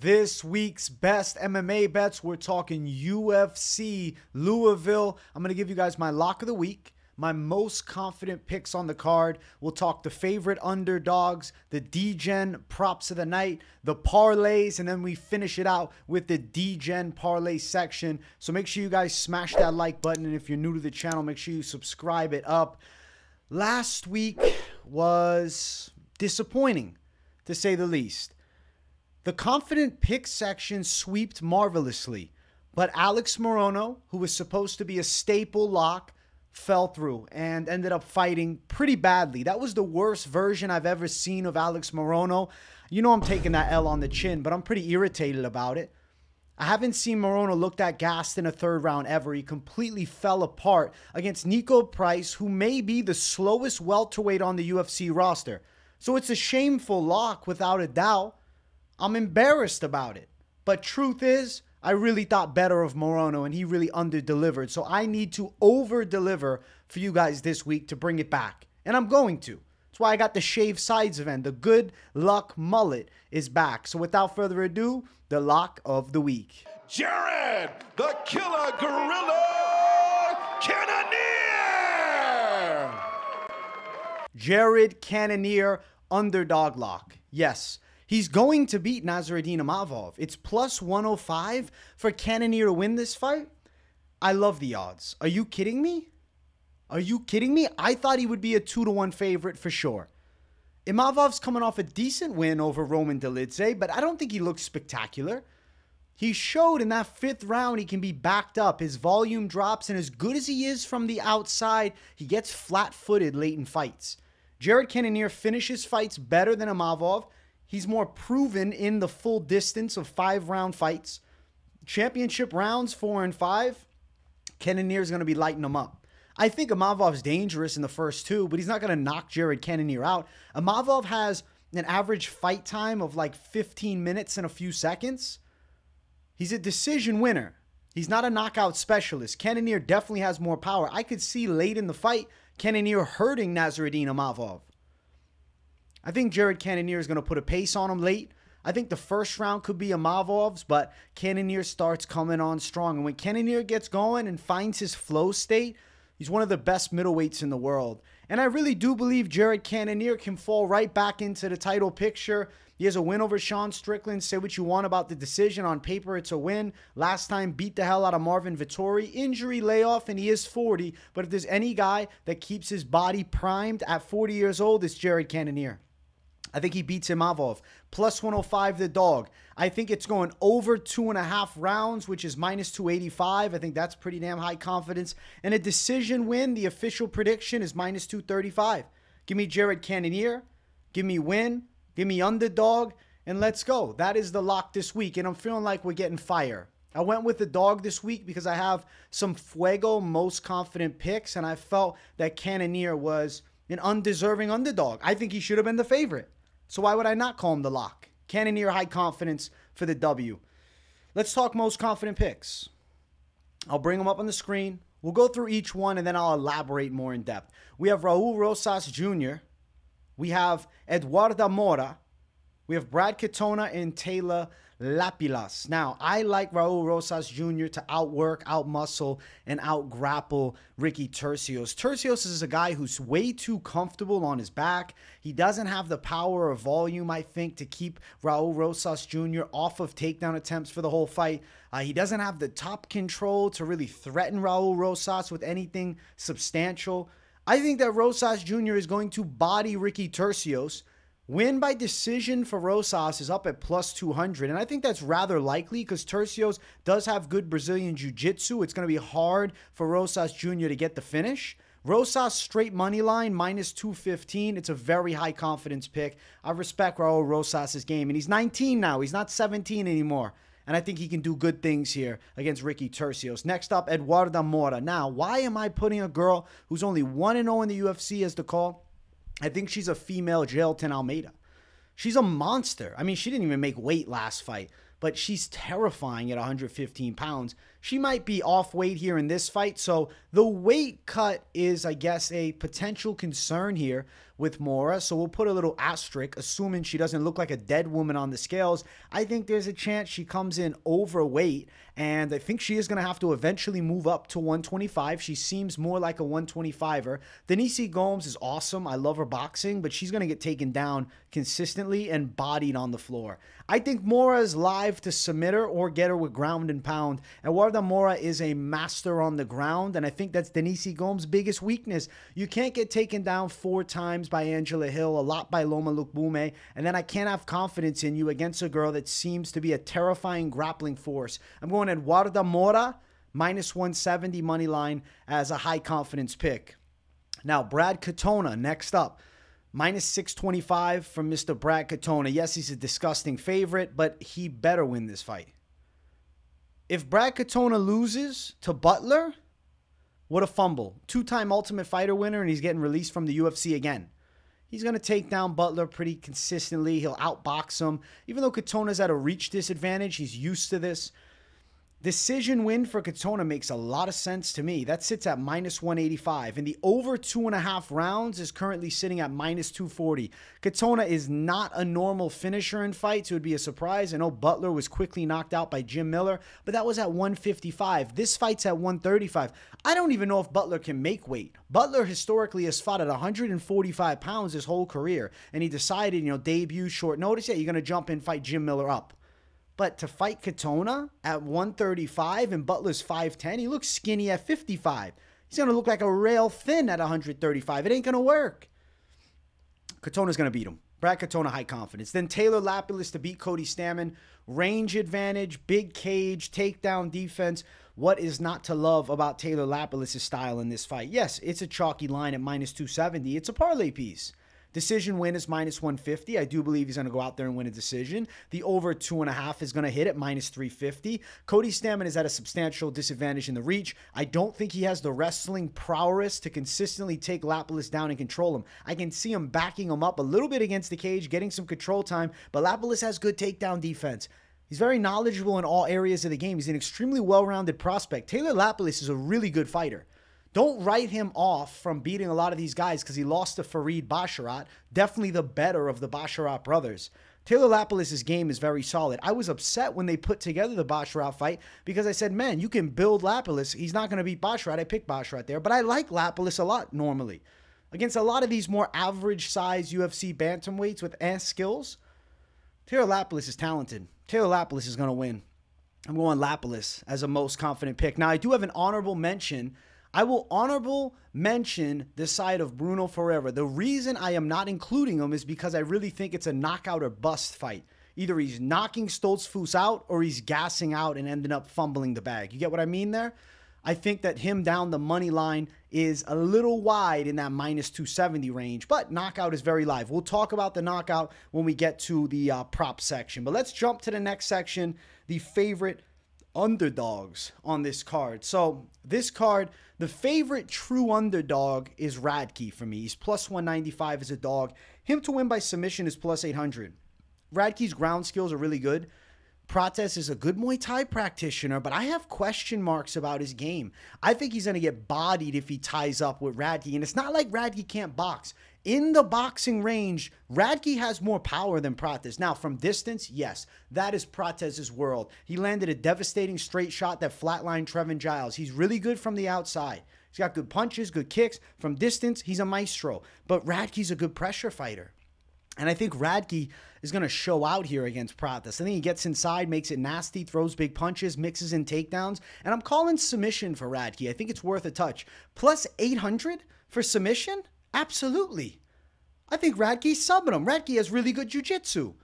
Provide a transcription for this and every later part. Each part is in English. This week's best MMA bets, we're talking UFC Louisville. I'm going to give you guys my lock of the week, my most confident picks on the card. We'll talk the favorite underdogs, the D-Gen props of the night, the parlays, and then we finish it out with the D-Gen parlay section. So make sure you guys smash that like button, and if you're new to the channel, make sure you subscribe it up. Last week was disappointing, to say the least. The confident pick section sweeped marvelously, but Alex Morono, who was supposed to be a staple lock, fell through and ended up fighting pretty badly. That was the worst version I've ever seen of Alex Morono. You know I'm taking that L on the chin, but I'm pretty irritated about it. I haven't seen Morono look that gassed in a third round ever. He completely fell apart against Nico Price, who may be the slowest welterweight on the UFC roster. So it's a shameful lock without a doubt. I'm embarrassed about it. But truth is, I really thought better of Morono, and he really under-delivered. So I need to over-deliver for you guys this week to bring it back. And I'm going to. That's why I got the shaved sides event. The good luck mullet is back. So without further ado, the lock of the week. Jared, the killer gorilla, Cannonier! Jared Cannonier, underdog lock. Yes. He's going to beat Nassourdine Imavov. It's plus 105 for Cannonier to win this fight. I love the odds. Are you kidding me? Are you kidding me? I thought he would be a 2-to-1 favorite for sure. Imavov's coming off a decent win over Roman Delidze, but I don't think he looks spectacular. He showed in that 5th round he can be backed up. His volume drops, and as good as he is from the outside, he gets flat-footed late in fights. Jared Cannonier finishes fights better than Imavov. He's more proven in the full distance of 5-round fights. Championship rounds 4 and 5, Cannonier's going to be lighting them up. I think Imavov's dangerous in the first two, but he's not going to knock Jared Cannonier out. Imavov has an average fight time of like 15 minutes and a few seconds. He's a decision winner. He's not a knockout specialist. Cannonier definitely has more power. I could see late in the fight, Cannonier hurting Nassourdine Imavov. I think Jared Cannonier is going to put a pace on him late. I think the first round could be Imavov's, but Cannonier starts coming on strong. And when Cannonier gets going and finds his flow state, he's one of the best middleweights in the world. And I really do believe Jared Cannonier can fall right back into the title picture. He has a win over Sean Strickland. Say what you want about the decision. On paper, it's a win. Last time, beat the hell out of Marvin Vettori. Injury layoff, and he is 40. But if there's any guy that keeps his body primed at 40 years old, it's Jared Cannonier. I think he beats Imavov. Plus 105, the dog. I think it's going over 2.5 rounds, which is minus 285. I think that's pretty damn high confidence. And a decision win, the official prediction is minus 235. Give me Jared Cannonier. Give me win. Give me underdog. And let's go. That is the lock this week. And I'm feeling like we're getting fire. I went with the dog this week because I have some fuego most confident picks. And I felt that Cannonier was an undeserving underdog. I think he should have been the favorite. So why would I not call him the lock? Cannonier high confidence for the W. Let's talk most confident picks. I'll bring them up on the screen. We'll go through each one, and then I'll elaborate more in depth. We have Raúl Rosas Jr. We have Eduardo Mora. We have Brad Katona and Taylor Lapilus. Now, I like Raúl Rosas Jr. to outwork, outmuscle, and outgrapple Ricky Tercios. Tercios is a guy who's way too comfortable on his back. He doesn't have the power or volume, I think, to keep Raúl Rosas Jr. off of takedown attempts for the whole fight. He doesn't have the top control to really threaten Raúl Rosas with anything substantial. I think that Rosas Jr. is going to body Ricky Tercios. Win by decision for Rosas is up at plus 200, and I think that's rather likely because Tercios does have good Brazilian Jiu-Jitsu. It's going to be hard for Rosas Jr. to get the finish. Rosas straight money line, minus 215. It's a very high confidence pick. I respect Raúl Rosas' game, and he's 19 now. He's not 17 anymore, and I think he can do good things here against Ricky Tercios. Next up, Eduardo Mora. Now, why am I putting a girl who's only 1-0 in the UFC as the call? I think she's a female Jailton Almeida. She's a monster. I mean, she didn't even make weight last fight, but she's terrifying at 115 pounds. she might be off weight here in this fight. So the weight cut is, I guess, a potential concern here with Mora. So we'll put a little asterisk, assuming she doesn't look like a dead woman on the scales. I think there's a chance she comes in overweight, and I think she is going to have to eventually move up to 125. She seems more like a 125er. Denise Gomes is awesome. I love her boxing, but she's going to get taken down consistently and bodied on the floor. I think Mora is live to submit her or get her with ground and pound. Eduardo Mora is a master on the ground, and I think that's Denise Gomes' biggest weakness. You can't get taken down 4 times by Angela Hill, a lot by Loma Lookboonmee, and then I can't have confidence in you against a girl that seems to be a terrifying grappling force. I'm going Eduardo Mora, -170 money line as a high confidence pick. Now, Brad Katona, next up. -625 from Mr. Brad Katona. Yes, he's a disgusting favorite, but he better win this fight. If Brad Katona loses to Butler, what a fumble. 2-time Ultimate Fighter winner, and he's getting released from the UFC again. He's going to take down Butler pretty consistently. He'll outbox him. Even though Katona's at a reach disadvantage, he's used to this. Decision win for Katona makes a lot of sense to me. That sits at -185. And the over 2.5 rounds is currently sitting at -240. Katona is not a normal finisher in fights. It would be a surprise. I know Butler was quickly knocked out by Jim Miller, but that was at 155. This fight's at 135. I don't even know if Butler can make weight. Butler historically has fought at 145 pounds his whole career. And he decided, you know, debut, short notice, yeah, you're going to jump and fight Jim Miller up. But to fight Katona at 135 and Butler's 5'10", he looks skinny at 55. He's going to look like a rail thin at 135. It ain't going to work. Katona's going to beat him. Brad Katona, high confidence. Then Taylor Lapilus to beat Cody Stamann. Range advantage, big cage, takedown defense. What is not to love about Taylor Lapilus' style in this fight? Yes, it's a chalky line at -270. It's a parlay piece. Decision win is -150. I do believe he's going to go out there and win a decision. The over 2.5 is going to hit at -350. Cody Stamann is at a substantial disadvantage in the reach. I don't think he has the wrestling prowess to consistently take Lapilus down and control him. I can see him backing him up a little bit against the cage, getting some control time, but Lapilus has good takedown defense. He's very knowledgeable in all areas of the game. He's an extremely well-rounded prospect. Taylor Lapilus is a really good fighter. Don't write him off from beating a lot of these guys because he lost to Fareed Basharat, definitely the better of the Basharat brothers. Taylor Lapilus' game is very solid. I was upset when they put together the Basharat fight because I said, man, you can build Lapilus. He's not going to beat Basharat. I picked Basharat there, but I like Lapilus a lot normally. Against a lot of these more average-sized UFC bantamweights with ass skills, Taylor Lapilus is talented. Taylor Lapilus is going to win. I'm going Lapilus as a most confident pick. Now, I do have an honorable mention. I will honorable mention the side of Bruno Ferreira. The reason I am not including him is because I really think it's a knockout or bust fight. Either he's knocking Stoltzfus out or he's gassing out and ending up fumbling the bag. You get what I mean there? I think that him down the money line is a little wide in that -270 range, but knockout is very live. We'll talk about the knockout when we get to the prop section. But let's jump to the next section, the favorite underdogs on this card. So this card, the favorite true underdog is Radke for me. He's +195 as a dog. Him to win by submission is +800. Radke's ground skills are really good. Prates is a good Muay Thai practitioner, but I have question marks about his game. I think he's going to get bodied if he ties up with Radke, and it's not like Radke can't box. In the boxing range, Radke has more power than Prates. Now, from distance, yes, that is Prates' world. He landed a devastating straight shot that flatlined Trevin Giles. He's really good from the outside. He's got good punches, good kicks. From distance, he's a maestro. But Radke's a good pressure fighter. And I think Radke is going to show out here against Prates. I think he gets inside, makes it nasty, throws big punches, mixes in takedowns. And I'm calling submission for Radke. I think it's worth a touch. +800 for submission? Absolutely. I think Radke's subbing him. Radke has really good jiu-jitsu.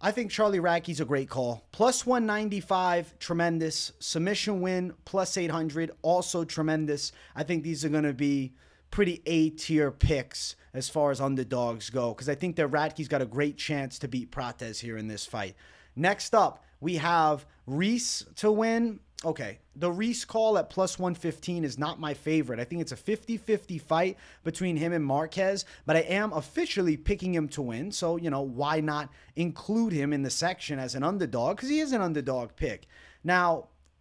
I think Charlie Radke's a great call. +195, tremendous. Submission win, +800, also tremendous. I think these are going to be pretty A-tier picks as far as underdogs go, because I think that Radke's got a great chance to beat Prates here in this fight. Next up, we have Reese to win. Okay, the Reese call at +115 is not my favorite. I think it's a 50-50 fight between him and Marquez, but I am officially picking him to win, so, you know, why not include him in the section as an underdog, because he is an underdog pick. Now,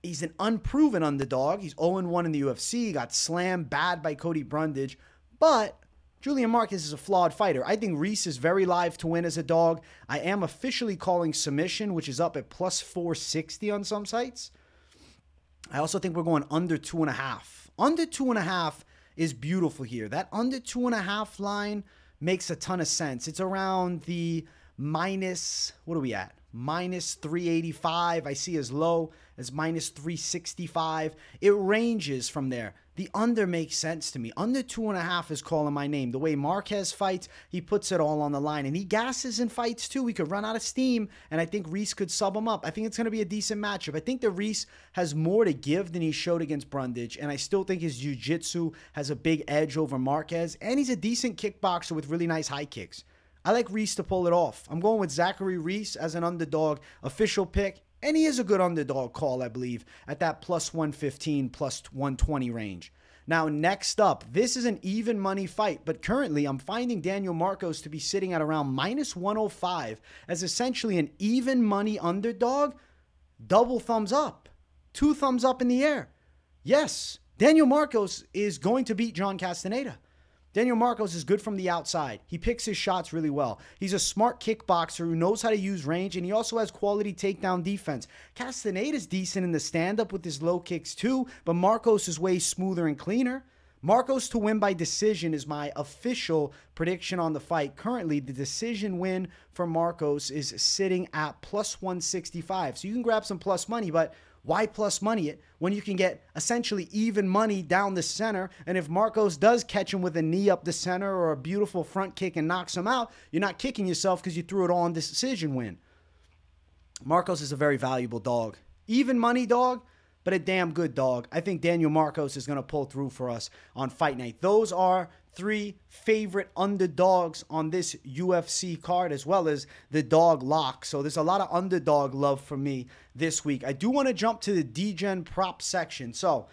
He's an unproven underdog. He's 0-1 in the UFC. He got slammed bad by Cody Brundage. But Julian Marcus is a flawed fighter. I think Reese is very live to win as a dog. I am officially calling submission, which is up at plus 460 on some sites. I also think we're going under 2.5. Under 2.5 is beautiful here. That under 2.5 line makes a ton of sense. It's around the minus, what are we at? Minus 385. I see as low as minus 365. It ranges from there. The under makes sense to me. Under 2.5 is calling my name. The way Marquez fights, he puts it all on the line. And he gasses in fights too. He could run out of steam. And I think Reese could sub him up. I think it's going to be a decent matchup. I think that Reese has more to give than he showed against Brundage. And I still think his jiu-jitsu has a big edge over Marquez. And he's a decent kickboxer with really nice high kicks. I like Reese to pull it off. I'm going with Zachary Reese as an underdog official pick. And he is a good underdog call, I believe, at that plus 115, plus 120 range. Now, next up, this is an even money fight, but currently I'm finding Daniel Marcos to be sitting at around minus 105 as essentially an even money underdog. Double thumbs up, 2 thumbs up in the air. Yes, Daniel Marcos is going to beat John Castaneda. Daniel Marcos is good from the outside. He picks his shots really well. He's a smart kickboxer who knows how to use range, and he also has quality takedown defense. Castaneda's decent in the stand-up with his low kicks too, but Marcos is way smoother and cleaner. Marcos to win by decision is my official prediction on the fight. Currently, the decision win for Marcos is sitting at plus 165. So you can grab some plus money, but why plus money it when you can get essentially even money down the center? And if Marcos does catch him with a knee up the center or a beautiful front kick and knocks him out, you're not kicking yourself because you threw it all on decision win. Marcos is a very valuable dog. Even money dog, but a damn good dog. I think Daniel Marcos is going to pull through for us on fight night. Those are 3 favorite underdogs on this UFC card, as well as the dog lock. So there's a lot of underdog love for me this week. I do want to jump to the DGen prop section. So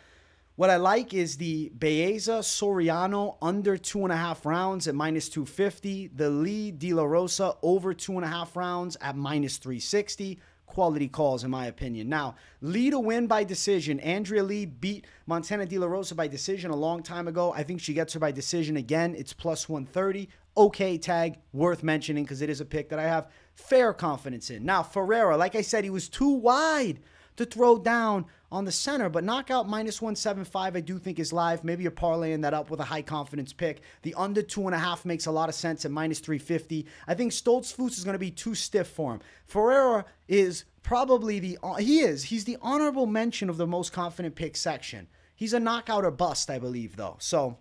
what I like is the Baeza Soriano under 2.5 rounds at minus 250. The Lee De La Rosa over 2.5 rounds at minus 360. Quality calls, in my opinion. Now, Lee to win by decision. Andrea Lee beat Montana De La Rosa by decision a long time ago. I think she gets her by decision again. It's plus 130. Okay, tag. Worth mentioning because it is a pick that I have fair confidence in. Now, Ferreira, like I said, he was too wide to throw down on the center, but knockout minus 175 I do think is live. Maybe you're parlaying that up with a high confidence pick. The under 2.5 makes a lot of sense at minus 350. I think Stoltzfus is going to be too stiff for him. Ferreira is probably he's the honorable mention of the most confident pick section. He's a knockout or bust, I believe, though. So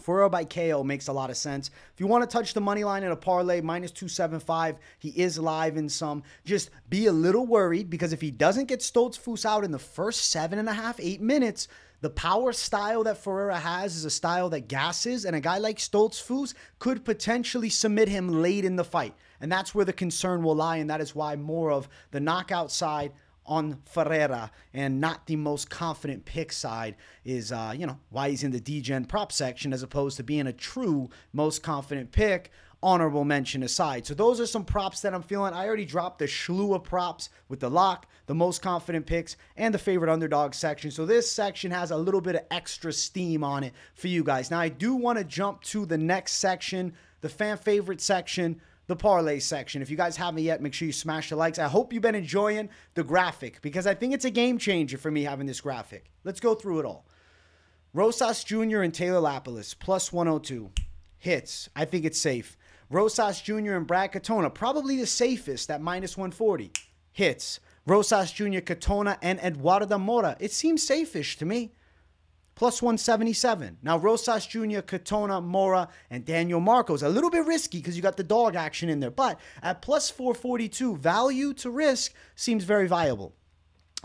Ferreira by KO makes a lot of sense. If you want to touch the money line in a parlay, minus 275, he is live in some. Just be a little worried because if he doesn't get Stoltzfus out in the first 7.5, 8 minutes, the power style that Ferreira has is a style that gasses, and a guy like Stoltzfus could potentially submit him late in the fight. And that's where the concern will lie, and that is why more of the knockout side on Ferreira and not the most confident pick side is, you know, why he's in the DGen prop section as opposed to being a true most confident pick, honorable mention aside. So those are some props that I'm feeling. I already dropped the slew of props with the lock, the most confident picks, and the favorite underdog section. So this section has a little bit of extra steam on it for you guys. Now I do want to jump to the next section, the fan favorite section, the parlay section. If you guys haven't yet, make sure you smash the likes. I hope you've been enjoying the graphic because I think it's a game changer for me having this graphic. Let's go through it all. Rosas Jr. and Taylor Lapilus, plus 102. Hits. I think it's safe. Rosas Jr. and Brad Katona, probably the safest at minus 140. Hits. Rosas Jr., Katona, and Eduardo Mora. It seems safe-ish to me. Plus 177. Now, Rosas Jr., Katona, Mora, and Daniel Marcos. A little bit risky because you got the dog action in there. But at plus 442, value to risk seems very viable.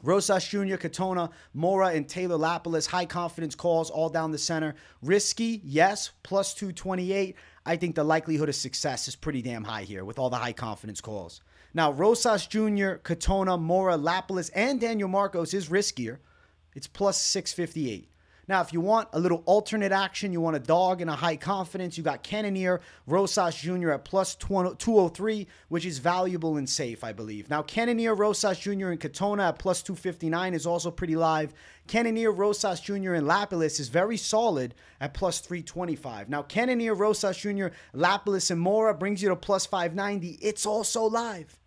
Rosas Jr., Katona, Mora, and Taylor Lapilus. High confidence calls all down the center. Risky, yes, plus 228. I think the likelihood of success is pretty damn high here with all the high confidence calls. Now, Rosas Jr., Katona, Mora, Lapilus, and Daniel Marcos is riskier. It's plus 658. Now, if you want a little alternate action, you want a dog and a high confidence, you got Cannonier, Rosas Jr. at plus 203, which is valuable and safe, I believe. Now, Cannonier, Rosas Jr. and Katona at plus 259 is also pretty live. Cannonier, Rosas Jr. and Lapilus is very solid at plus 325. Now, Cannonier, Rosas Jr., Lapilus, and Mora brings you to plus 590. It's also live.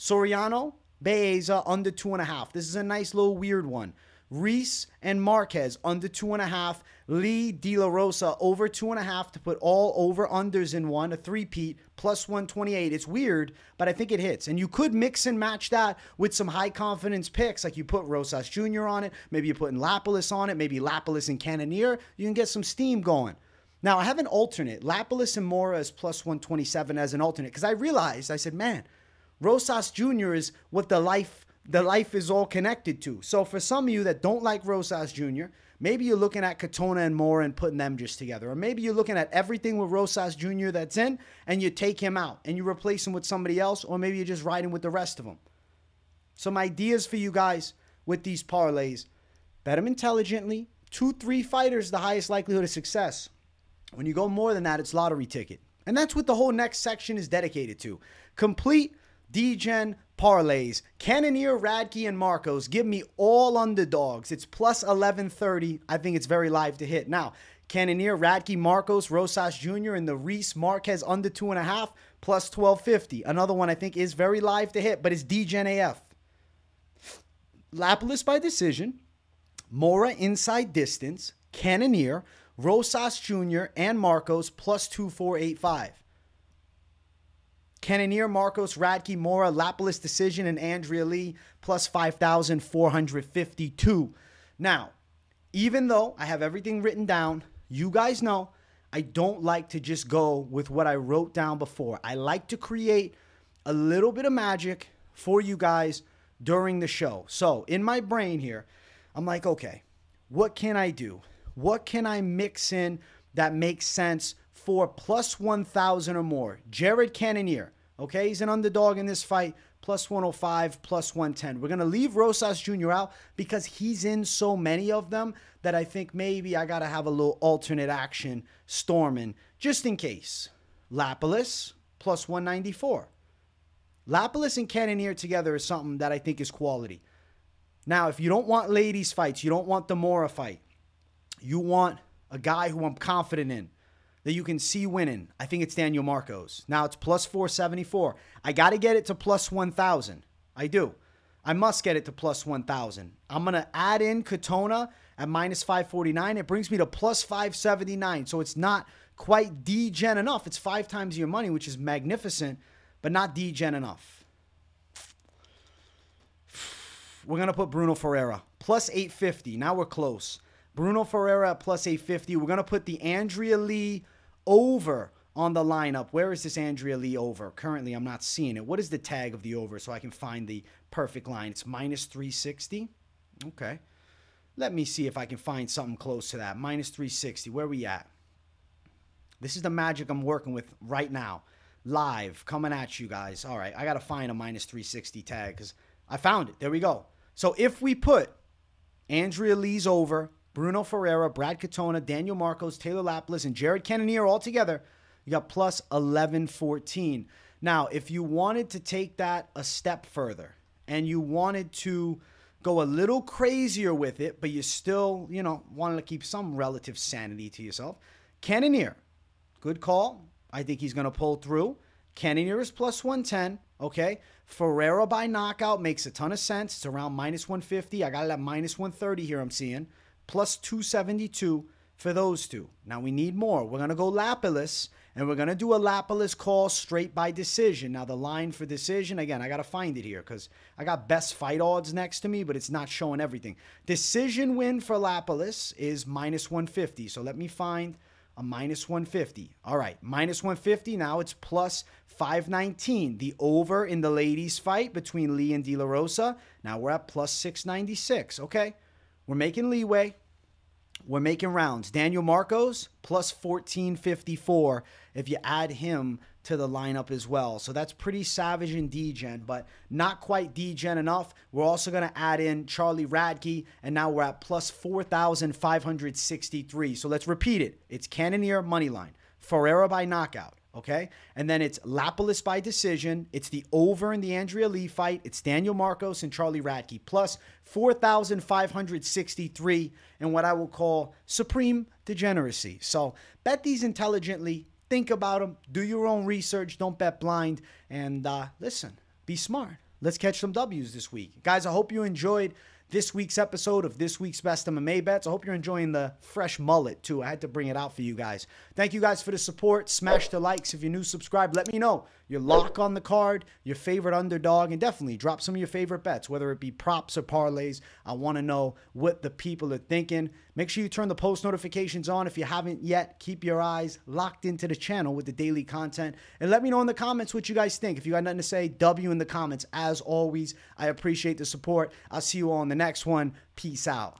Soriano, Baeza, under 2.5. This is a nice little weird one. Reese and Marquez, under 2.5. Lee De La Rosa, over 2.5 to put all over-unders in one, a three-peat, plus 128. It's weird, but I think it hits. And you could mix and match that with some high-confidence picks, like you put Rosas Jr. on it, maybe you're putting Lapilus on it, maybe Lapilus and Cannonier. You can get some steam going. Now, I have an alternate. Lapilus and Mora is plus 127 as an alternate, because I realized, I said, man, Rosas Jr. is what the life is all connected to. So for some of you that don't like Rosas Jr., maybe you're looking at Katona and Mora and putting them just together. Or maybe you're looking at everything with Rosas Jr. that's in, and you take him out and you replace him with somebody else, or maybe you're just riding with the rest of them. Some ideas for you guys with these parlays. Bet them intelligently. 2-3 fighters, the highest likelihood of success. When you go more than that, it's lottery ticket. And that's what the whole next section is dedicated to. Complete DGen parlays. Cannonier, Radke, and Marcos. Give me all underdogs. It's plus 1130. I think it's very live to hit. Now, Cannonier, Radke, Marcos, Rosas Jr., and the Reese Marquez under 2.5, plus 1250. Another one I think is very live to hit, but it's DGen AF. Lapilus by decision. Mora inside distance. Cannonier, Rosas Jr., and Marcos, plus 2485. Cannonier, Marcos, Radke, Mora, Lapilus decision, and Andrea Lee plus 5,452. Now, even though I have everything written down, you guys know I don't like to just go with what I wrote down before. I like to create a little bit of magic for you guys during the show. So in my brain here, I'm like, okay, what can I do? What can I mix in that makes sense for plus 1,000 or more? Jared Cannonier, okay? He's an underdog in this fight, plus 105, plus 110. We're going to leave Rosas Jr. out because he's in so many of them that I think maybe I got to have a little alternate action storming just in case. Lapilus, plus 194. Lapilus and Cannonier together is something that I think is quality. Now, if you don't want ladies fights, you don't want the Mora fight, you want a guy who I'm confident in, that you can see winning, I think it's Daniel Marcos. Now it's plus 474. I got to get it to plus 1,000. I do. I must get it to plus 1,000. I'm going to add in Katona at minus 549. It brings me to plus 579. So it's not quite DGen enough. It's 5 times your money, which is magnificent, but not DGen enough. We're going to put Bruno Ferreira, plus 850. Now we're close. Bruno Ferreira at plus 850. We're going to put the Andrea Lee over on the lineup. Where is this Andrea Lee over? Currently, I'm not seeing it. What is the tag of the over so I can find the perfect line? It's minus 360. Okay. Let me see if I can find something close to that. Minus 360. Where are we at? This is the magic I'm working with right now. Live. Coming at you guys. All right. I got to find a minus 360 tag because I found it. There we go. So if we put Andrea Lee's over, Bruno Ferreira, Brad Katona, Daniel Marcos, Taylor Lapilus, and Jared Cannonier all together, you got plus 1114. Now, if you wanted to take that a step further and you wanted to go a little crazier with it, but you still, you know, wanted to keep some relative sanity to yourself, Cannonier, good call. I think he's going to pull through. Cannonier is plus 110, okay? Ferreira by knockout makes a ton of sense. It's around minus 150. I got it at minus 130 here, I'm seeing. Plus 272 for those two. Now we need more. We're going to go Lapilus, and we're going to do a Lapilus call straight by decision. Now the line for decision, again, I got to find it here because I got best fight odds next to me, but it's not showing everything. Decision win for Lapilus is minus 150. So let me find a minus 150. All right, minus 150. Now it's plus 519. The over in the ladies fight between Lee and De La Rosa. Now we're at plus 696. Okay. We're making leeway. We're making rounds. Daniel Marcos, plus 1454 if you add him to the lineup as well. So that's pretty savage in D-Gen, but not quite D-Gen enough. We're also going to add in Charlie Radke, and now we're at plus 4,563. So let's repeat it. It's Cannonier moneyline, Ferreira by knockout, okay? And then it's Lapilus by decision. It's the over in the Andrea Lee fight. It's Daniel Marcos and Charlie Radke, plus 4,563 in what I will call supreme degeneracy. So bet these intelligently. Think about them. Do your own research. Don't bet blind. And listen, be smart. Let's catch some W's this week. Guys, I hope you enjoyed this week's episode of this week's Best MMA Bets. I hope you're enjoying the fresh mullet, too. I had to bring it out for you guys. Thank you guys for the support. Smash the likes. If you're new, subscribe. Let me know your lock on the card, your favorite underdog, and definitely drop some of your favorite bets, whether it be props or parlays. I want to know what the people are thinking. Make sure you turn the post notifications on if you haven't yet. Keep your eyes locked into the channel with the daily content. And let me know in the comments what you guys think. If you got nothing to say, W in the comments. As always, I appreciate the support. I'll see you all in the next one. Peace out.